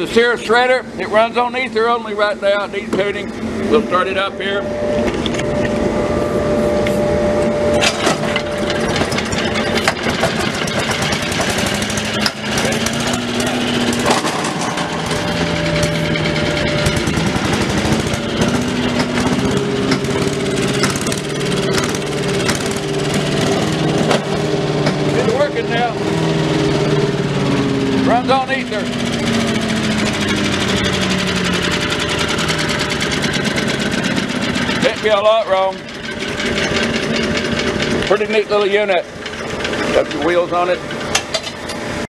The Sierra Shredder, it runs on ether only right now, it needs tuning. We'll start it up here. It's working now. Runs on ether. Me a lot wrong. Pretty neat little unit. Got some wheels on it.